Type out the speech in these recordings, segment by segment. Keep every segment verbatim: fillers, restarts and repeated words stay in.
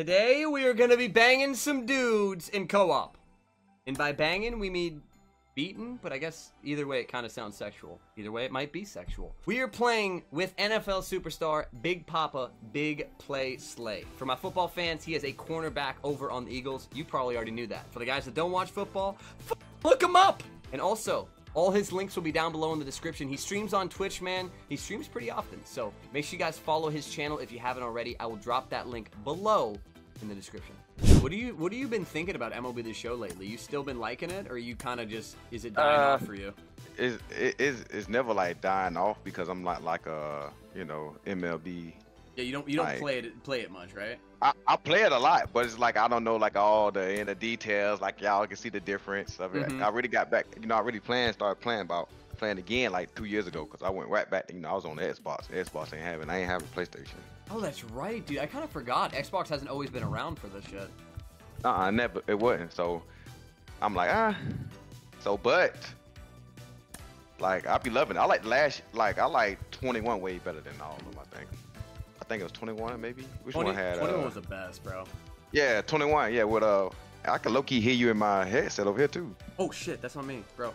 Today we are gonna be banging some dudes in co-op. And by banging we mean beaten, but I guess either way it kind of sounds sexual. Either way it might be sexual. We are playing with N F L superstar Big Papa, Big Play Slay. For my football fans, he is a cornerback over on the Eagles. You probably already knew that. For the guys that don't watch football, f look him up! And also, all his links will be down below in the description. He streams on Twitch, man. He streams pretty often. So make sure you guys follow his channel if you haven't already. I will drop that link below in the description. What do you what have you been thinking about M L B The Show lately? You still been liking it, or you kind of just, is it dying uh, off for you? It's, it's, it's never like dying off because I'm not like a, you know, M L B. Yeah, you don't you don't like, play it play it much, right? I, I play it a lot, but it's like I don't know like all the in the details. Like y'all can see the difference of it. Mm-hmm. I really got back, you know. I really playing started playing about playing again like two years ago because I went right back. To, you know, I was on the Xbox. The Xbox ain't having. I ain't having PlayStation. Oh, that's right, dude. I kind of forgot. Xbox hasn't always been around for this shit. Uh, uh never. It wasn't. So I'm like ah. So but like I be loving it. I like last like I like twenty-one way better than all of them. I think. I think it was twenty-one, maybe. Which twenty, one had? twenty-one uh, was the best, bro. Yeah, twenty-one. Yeah, with uh, I can low key hear you in my headset over here too. Oh shit, that's on me, bro.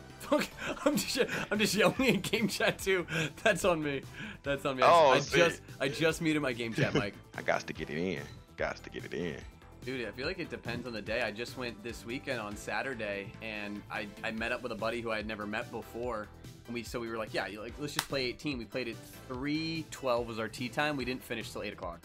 I'm just, I'm just yelling in game chat too. That's on me. That's on me. I, oh, I just, I just muted my game chat mic. I got to get it in. Got to get it in. Dude, I feel like it depends on the day. I just went this weekend on Saturday, and I, I met up with a buddy who I had never met before. And we so we were like, yeah, like let's just play eighteen. We played at three twelve was our tea time. We didn't finish till eight o'clock.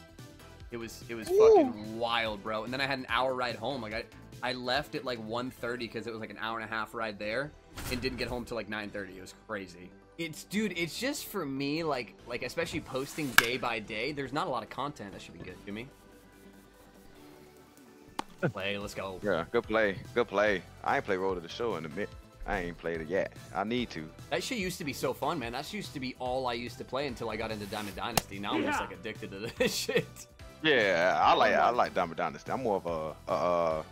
It was it was Ooh. Fucking wild, bro. And then I had an hour ride home. Like I I left at like one thirty because it was like an hour and a half ride there, and didn't get home till like nine thirty. It was crazy. It's dude. It's just for me, like like especially posting day by day. There's not a lot of content that should be good to me. Play, let's go. Yeah, good play, good play. I ain't play Road to the Show in a minute. I ain't played it yet. I need to. That shit used to be so fun, man. That used to be all I used to play until I got into Diamond Dynasty. Now I'm yeah. just like addicted to this shit. Yeah, I like I like Diamond Dynasty. I'm more of a uh,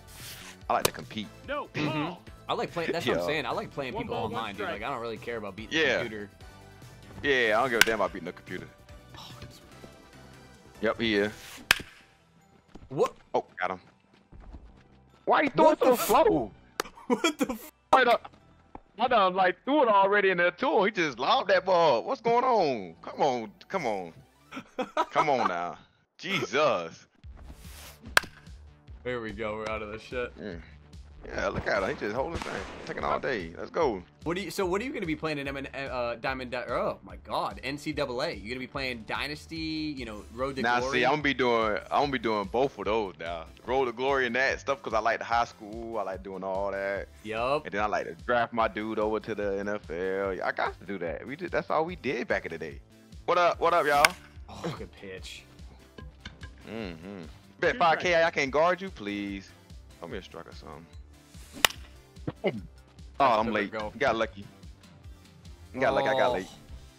I like to compete. No. Mm-hmm. I like playing. That's yeah. what I'm saying. I like playing one people ball, online, dude. Like I don't really care about beating yeah. the computer. Yeah, I don't give a damn about beating the computer. Oh, yep, he is. What? Oh, got him. Why he throw it to the floor? What the? F right up. I done like threw it already in there too. He just lobbed that ball. What's going on? Come on, come on, come on now. Jesus. There we go. We're out of this shit. Yeah, yeah look at him. He just holding thing, taking all day. Let's go. What do you? So what are you gonna be playing in M N, uh, Diamond? Di oh my God, N C double A. You gonna be playing Dynasty? You know, Road to now, Glory. Now see, I'm gonna be doing. I'm gonna be doing both of those now. Road to Glory and that stuff because I like the high school. I like doing all that. Yup. And then I like to draft my dude over to the N F L. I got to do that. We did. That's all we did back in the day. What up? What up, y'all? Oh, good pitch. Mm-hmm. Bet five K I can't guard you, please. Help me a strike or something. Oh, I'm late. Go. Got lucky. Got oh. lucky. I got late.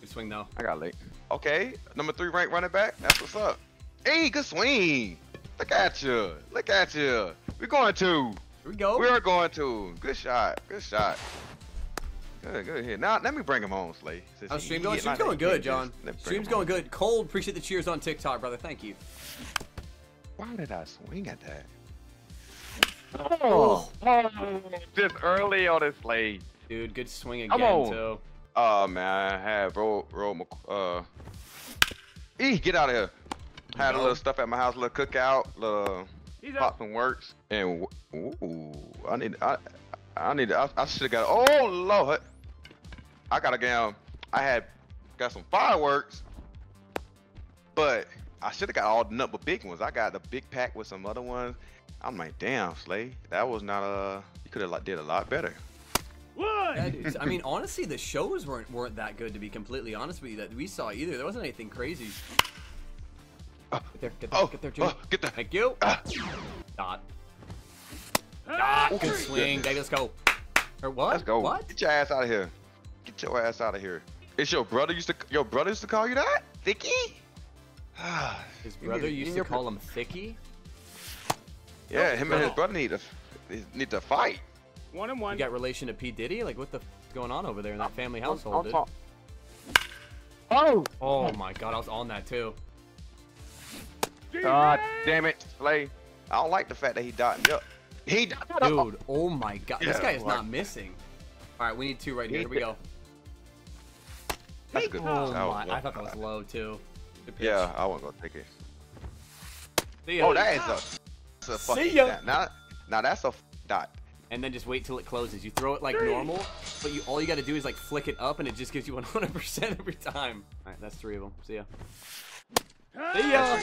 Good swing though. I got late. Okay, number three ranked running back. That's what's up. Hey, good swing. Look at you. Look at you. We're going to. Here we go. We are going to. Good shot. Good shot. Good, good hit. Now let me bring him on, Slay. Oh, stream going, stream's going good, John. Stream's going good. Cold. Appreciate the cheers on TikTok, brother. Thank you. Why did I swing at that? Oh, oh, just early on this lane. Dude, good swing again, too. Oh, man, I had roll, roll, uh, E, get out of here. Had no. a little stuff at my house, a little cookout, little He's pops up. and works. And, ooh, I need, I, I need, I, I should have got, oh, Lord. I got a game. I had, got some fireworks, but I should have got all the number big ones. I got the big pack with some other ones. I'm like, damn, Slay, that was not a. You could have like, did a lot better. What? Yeah, dude, I mean, honestly, the shows weren't weren't that good to be completely honest with you. That we saw either. There wasn't anything crazy. Uh, get there, get there, oh, get there, too. Oh, get there. Thank you. Uh, Dot. Dot. Good swing, baby. Let's go. Or what? Let's go. What? Get your ass out of here. Get your ass out of here. It's your brother used to. Your brother used to call you that, Thicky. His brother used to call him Thicky. Yeah, him and his brother need to need to fight. One and one. You got relation to P Diddy? Like, what the f is going on over there in that family household, dude? Oh! Oh my God, I was on that too. God damn it, Slay! I don't like the fact that he dotted up. He dotted up. Dude, oh my god. Yeah, this guy is like, not missing. All right, we need two right here. Here we go. That's good. Oh my. I thought that was low, too. Yeah, I wasn't going to take it. Oh, that is a, that's a fucking dot. Now, now that's a dot. And then just wait till it closes. You throw it like three. normal, but you all you got to do is like flick it up, and it just gives you one hundred percent every time. All right, that's three of them. See ya. See ya.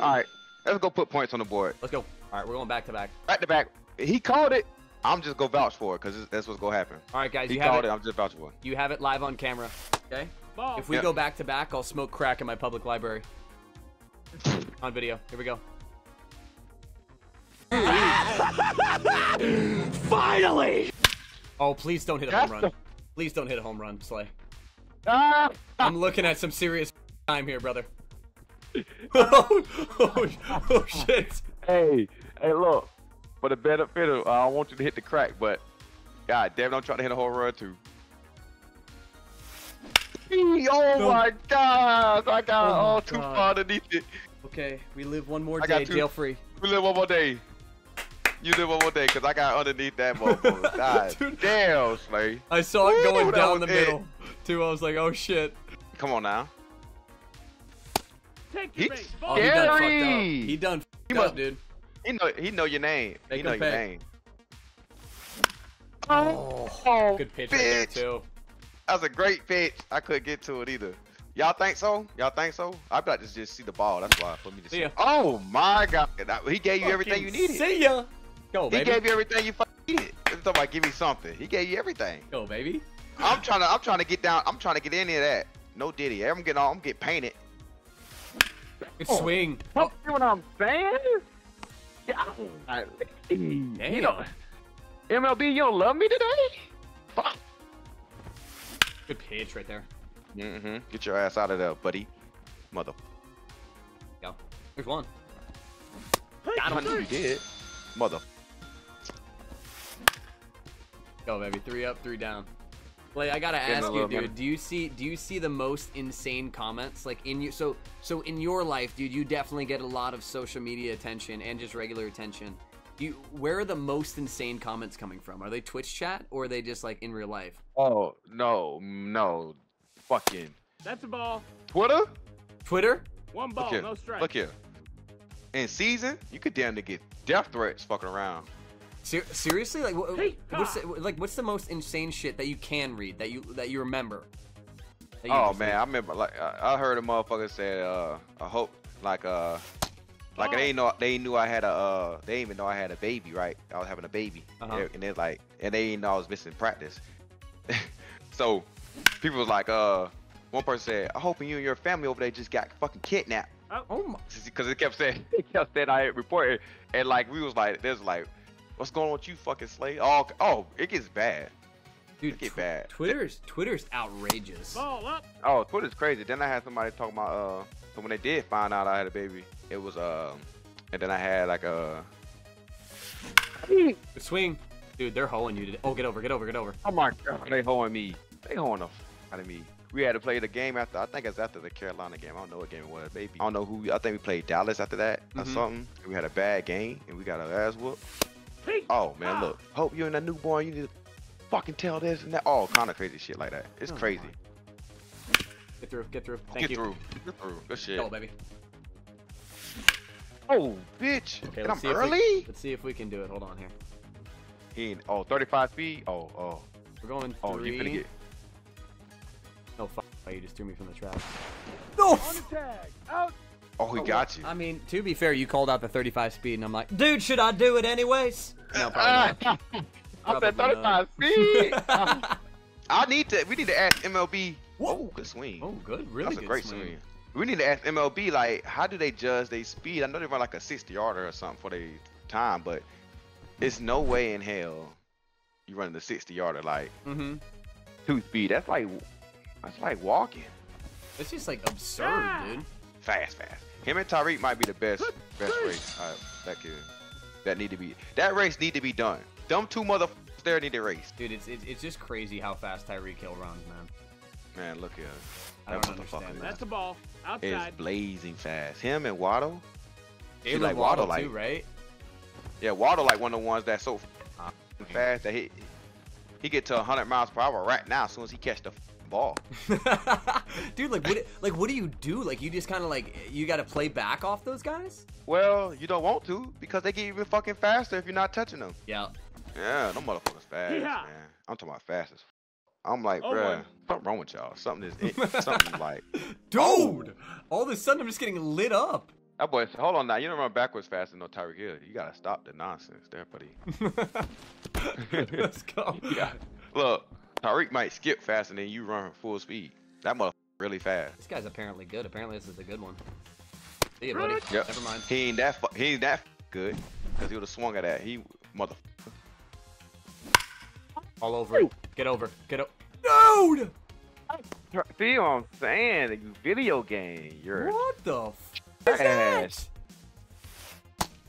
All right, let's go put points on the board. Let's go. All right, we're going back to back. Back to back. He called it. I'm just going to vouch for it because that's what's going to happen. All right, guys. He you called have it. it. I'm just vouching for it. You have it live on camera. Okay? Ball. If we yep. go back to back, I'll smoke crack in my public library. On video. Here we go. Finally! Oh, please don't hit a home run. Please don't hit a home run, Slay. I'm looking at some serious time here, brother. oh, oh, oh, shit. Hey, hey, look. For the better fiddle, I don't want you to hit the crack, but god damn, don't try to hit a home run, too. Oh no. my god! I got oh all too god. far underneath it. Okay, we live one more I day two, jail free. We live one more day. You live one more day, cause I got underneath that motherfucker. God Dude. damn, Slay. I saw it going Ooh, down the it. middle. Too, I was like, oh shit. Come on now. Take your base, oh, he done fucked up. He done fucked he must, up, dude. He know, he know your name. Make he know your pay. name. Oh, oh good pitch bitch. right there too. That was a great pitch. I couldn't get to it either. Y'all think so? Y'all think so? I'd like to just see the ball. That's why I put me to see. see oh my god. He gave you fucking everything you needed. See ya. Go, baby. He gave you everything you fucking needed. It's talking about give me something. He gave you everything. Go, baby. I'm trying to I'm trying to get down. I'm trying to get any of that. No Diddy. I'm getting all I'm getting painted. Good oh. swing. You know what I'm saying? Damn. You know, M L B, you don't love me today? Fuck. Good pitch right there. Mm-hmm. Get your ass out of there, buddy. Mother. Go. There's one. Got him. I knew you did. Mother. Go, baby. Three up, three down. Play. I gotta ask you, dude. Man. Do you see? Do you see the most insane comments? Like in you. So, so in your life, dude, you definitely get a lot of social media attention and just regular attention. You, where are the most insane comments coming from? Are they Twitch chat or are they just like in real life? Oh no, no, fucking. That's a ball. Twitter? Twitter? One ball, Look here. no strike. Look here. In season, you could damn to get death threats fucking around. Ser seriously, like, what, hey, what's the, like, what's the most insane shit that you can read that you that you remember? That you oh man, read? I remember like I, I heard a motherfucker say, uh, I hope like uh. Like oh. they know they knew I had a uh, they didn't even know I had a baby, right? I was having a baby, uh-huh. and they're like, and they didn't know I was missing practice. So people was like, uh, one person said, "I'm hoping you and your family over there just got fucking kidnapped." Oh my! Because it kept saying, it kept saying I had reported, and like we was like, there's like, what's going on with you, fucking Slay? Oh, oh, it gets bad. Dude, it get tw bad. Twitter's Twitter's outrageous. Ball up. Oh, Twitter's crazy. Then I had somebody talking about uh. So when they did find out I had a baby, it was um, and then I had like a good swing, dude. They're hoeing you today. Oh, get over, get over, get over. Oh my god, they hoeing me. They hoeing the f out of me. We had to play the game after. I think it's after the Carolina game. I don't know what game it was. Maybe I don't know who. I think we played Dallas after that or mm-hmm. something. And we had a bad game and we got our ass whooped. Hey. Oh man, ah. look. Hope you and that newborn. You need to fucking tell this and that. All kind of crazy shit like that. It's oh, crazy. My. Get through, get through. Thank get you. Through. Get through. Good shit. Go, baby. Oh, bitch. Okay, let's see, early? If we, let's see if we can do it. Hold on here. He, oh, thirty-five feet. Oh, oh. We're going oh, three. Oh, you finna get. No, fuck. You just threw me from the trap. No! On the tag. Out. Oh, he oh, got well, you. I mean, to be fair, you called out the thirty-five speed, and I'm like, dude, should I do it anyways? No, probably not. I said thirty-five speed. I need to, we need to ask M L B. Whoa, good swing. Oh, good, really That's good a great swing. swing. We need to ask M L B, like, how do they judge their speed? I know they run like a sixty yarder or something for their time, but there's no way in hell you running the sixty yarder, like, mm-hmm. two speed. That's like, that's like walking. It's just like absurd, ah. dude. Fast, fast. Him and Tyreek might be the best, best race. All right, that kid, that need to be, that race need to be done. Them two motherfuckers there need to race. Dude, it's, it's, it's just crazy how fast Tyreek Hill runs, man. Man, look here. That I don't understand that. That's the ball. Outside. It's blazing fast. Him and Waddle. They like Waddle, like, too, right? Yeah, Waddle like one of the ones that's so fast that he he get to one hundred miles per hour right now as soon as he catch the ball. Dude, like what? Like what do you do? Like you just kind of like you got to play back off those guys? Well, you don't want to because they get even fucking faster if you're not touching them. Yeah. Yeah, them motherfuckers fast, yeah. man. I'm talking about fastest. I'm like, oh, bruh, something wrong with y'all. Something is something like, dude. Oh. All of a sudden, I'm just getting lit up. That boy, hold on now. You don't run backwards faster than no Tyreek Hill. You gotta stop the nonsense, there, buddy. Let's go. Yeah. Look, Tyreek might skip faster than you run full speed. That motherfucker really fast. This guy's apparently good. Apparently, this is a good one. See ya, buddy. Yep. Never mind. He ain't that. He ain't that good. Cause he would have swung at that. He motherfucker. All over it. Get over. Get over. Dude! See what I'm saying? The video game. You're what the f is that?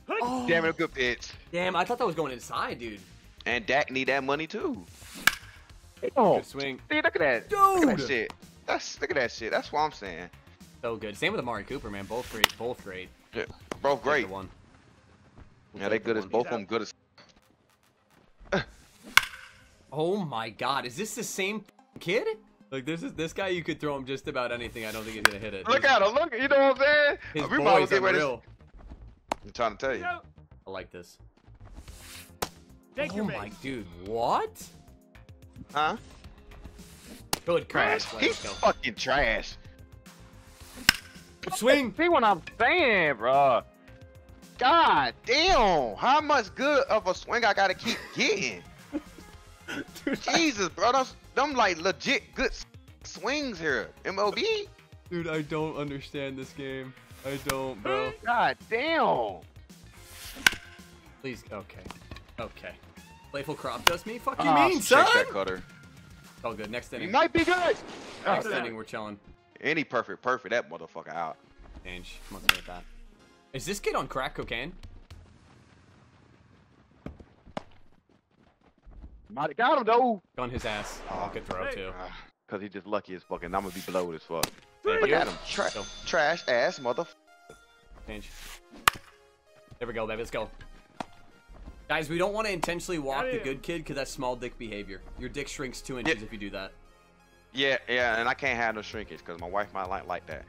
Oh. Damn it, a good bitch. Damn, I thought that was going inside, dude. And Dak need that money too. Oh. Good swing. See, look at that. Dude. Look at that shit. That's, look at that shit. That's what I'm saying. So good. Same with Amari Cooper, man. Both great. Both great. Yeah, both great. The one. We'll yeah, they good the as both of them good as. Oh my God! Is this the same kid? Like this is this guy. You could throw him just about anything. I don't think he's gonna hit it. Look at him! Look, you know what I'm saying? His we boys get real. I'm trying to tell you. I like this. Take oh your my base. Dude! What? Huh? Good crash. He's go. Fucking trash. Swing. See what I'm saying, bro? God damn! How much good of a swing I gotta keep getting? Dude, Jesus, bro, those, them like legit good swings here, M O B. Dude, I don't understand this game. I don't, bro. God damn. Please, okay, okay. Playful crop does me. Fuck you uh, mean, son? That cutter. All good. Next inning. You might be good. Next oh, inning, we're chilling. Any perfect, perfect that motherfucker out. Change. Come on, with that. Is this kid on crack cocaine? Might got him though. On his ass. Oh, good throw too. Cause he just lucky as fuck, and I'm gonna be blowed as fuck. Thank Look you. At him, Tra go. Trash ass motherfucker. Change. There we go, baby. Let's go, guys. We don't want to intentionally walk the good kid, cause that's small dick behavior. Your dick shrinks two inches yeah. if you do that. Yeah, yeah, and I can't have no shrinkage, cause my wife might like like that.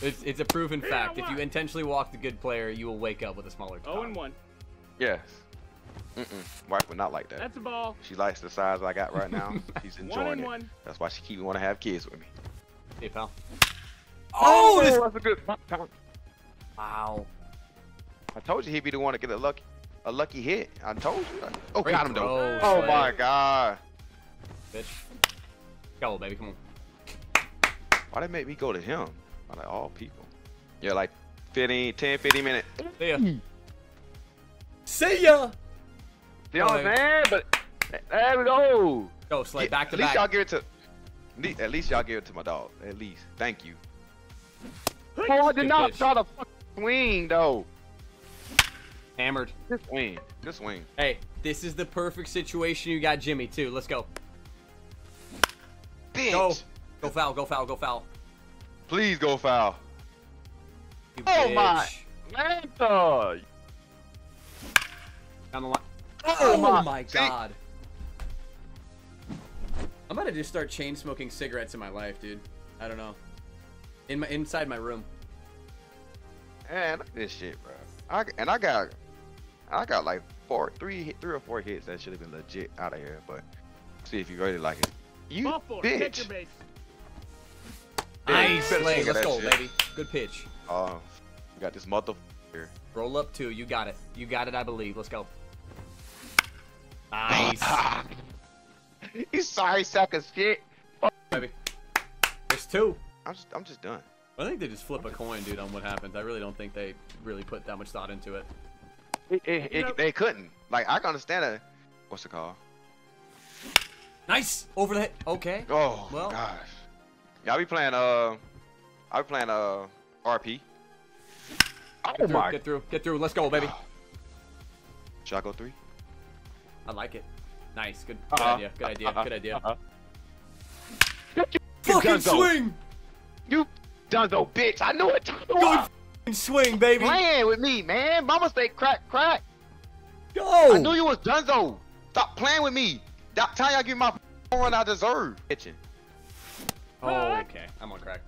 it's it's a proven fact. If you intentionally walk the good player, you will wake up with a smaller. Oh and one. Yes. Mm-mm. Wife would not like that. That's a ball. She likes the size I got right now. She's enjoying one it. One. That's why she keep wanting to have kids with me. Hey, pal. Oh, oh this... that's a good. Wow. I told you he'd be the one to get a lucky, a lucky hit. I told you. Oh, Great got him though. Oh buddy. My God. Bitch. Go, baby. Come on. Why they make me go to him? Why like all people? Yeah, like fifteen, ten, fifteen minutes. See ya. See ya. You know what I'm saying? But there we go. Go, Slay, back to back. At least y'all give it to, at least y'all give it to my dog. At least, thank you. Oh, I did not try to fucking swing though. Hammered. Just swing, just swing. Hey, this is the perfect situation. You got Jimmy too. Let's go. Bitch. Go, go foul, go foul, go foul. Please go foul. You oh bitch. My, Atlanta. Down the line. Oh, oh my, my God. I'm about to just start chain smoking cigarettes in my life, dude. I don't know. In my inside my room. Man, look at this shit, bro. I, and I got I got like four three three or four hits that should have been legit out of here, but see if you really like it. You four, bitch. Your base. Nice. Hey, let's go, shit. Baby. Good pitch. Oh, uh, you got this motherfucker. Roll up two. You got it. You got it, I believe. Let's go. Nice. He's sorry, sack of shit. Baby. There's two. I'm just, I'm just done. I think they just flip I'm a just... coin, dude, on what happens. I really don't think they really put that much thought into it. it, it, it they couldn't. Like, I can understand a... What's it called? Nice. Over the head. Okay. Oh, well. Gosh. Yeah, I be playing, uh... I be playing, uh... R P. Oh, get through, my... Get through. Get through. Let's go, baby. Should I go three? I like it. Nice. Good, good uh-huh. idea. Good idea. Uh-huh. Good idea. Uh-huh. Fucking swing! You Dunzo, bitch. I knew it. Good swing, baby. Playing with me, man. Mama say crack, crack. Yo. I knew you was Dunzo. Stop playing with me. That time I give my run I deserve. Kitchen. Oh, okay. I'm on crack.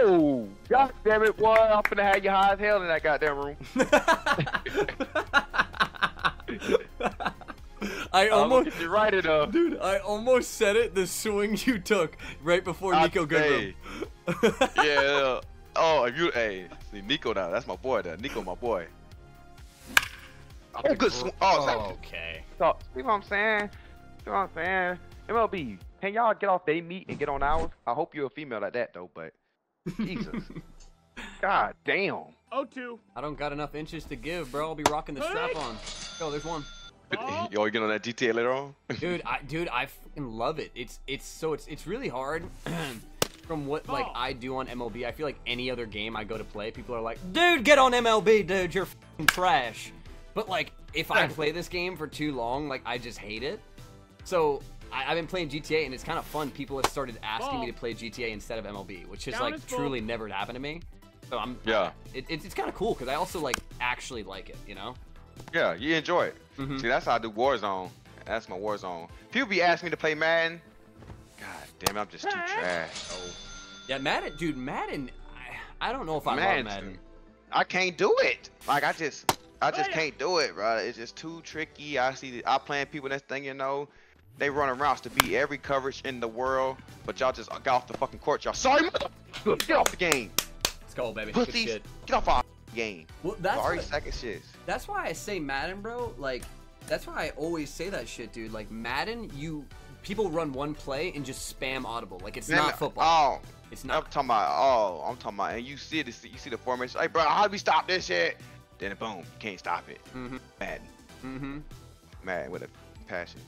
Oh, god damn it, boy. I'm finna have you high as hell in that goddamn room. I almost uh, right it up. Dude, I almost said it, the swing you took right before I'd Nico Goodrum. Yeah. Oh, if you hey, see Nico now, that's my boy there. Nico my boy. Oh, good swing. Oh, oh, okay. So, see what I'm saying? See what I'm saying? M L B, can y'all get off they meat and get on ours? I hope you're a female like that though, but Jesus. God damn. Oh, two. I don't got enough inches to give, bro. I'll be rocking the strap on. Yo, there's one. Oh. You all get on that G T A later on? Dude, I dude, I fucking love it. It's it's so it's it's really hard from what like I do on M L B. I feel like any other game I go to play, people are like, dude, get on M L B, dude, you're fucking trash. But like if I play this game for too long, like I just hate it. So I, I've been playing G T A and it's kind of fun. People have started asking ball. me to play G T A instead of M L B, which has Down like truly ball. never happened to me. So I'm yeah, it, it, it's kind of cool because I also like actually like it, you know. Yeah, you enjoy it. Mm-hmm. See, that's how I do Warzone. That's my Warzone. People be asking me to play Madden. God damn, I'm just too trash. Oh. Yeah, Madden, dude, Madden. I, I don't know if I Madden, love Madden. I can't do it. Like I just, I just can't do it, bro. It's just too tricky. I see, I playing people. That's thing, you know. They run routes to beat every coverage in the world, but y'all just got off the fucking court. Y'all sorry, motherfucker. Get off the game. Let's go, baby. Pussies, good shit. Get off our game. Well, that's sorry, what, second shit. That's why I say Madden, bro. Like, that's why I always say that shit, dude. Like Madden, you people run one play and just spam audible. Like it's Man, not football. Oh, it's not. I'm talking about. Oh, I'm talking about. And you see this, you see the formation. Hey, bro, how do we stop this shit? Then boom, you can't stop it. Mm-hmm. Madden. Mm-hmm. Madden with a passion.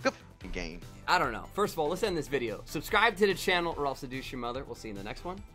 Good game. I don't know. First of all, let's end this video. Subscribe to the channel or else seduce your mother. We'll see you in the next one.